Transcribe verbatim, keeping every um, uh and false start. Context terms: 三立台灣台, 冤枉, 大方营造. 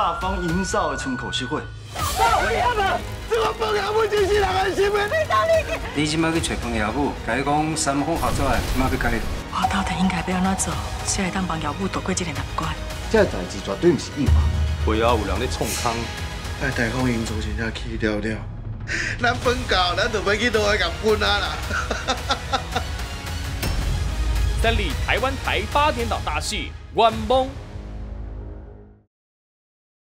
大方营造重口聚会。老娘啊，这个朋友母就是人嘅心嘅。你今麦去找朋友母，甲伊讲三方合作，今麦去解。我到底应该要安怎做，才会当帮友母度过这个难关？这个代志绝对唔是意外，背后有人咧创空。但大方营造真正起了了，咱分到，咱就袂去倒来甲分啊啦。三立台湾台八点档大戏《冤枉》。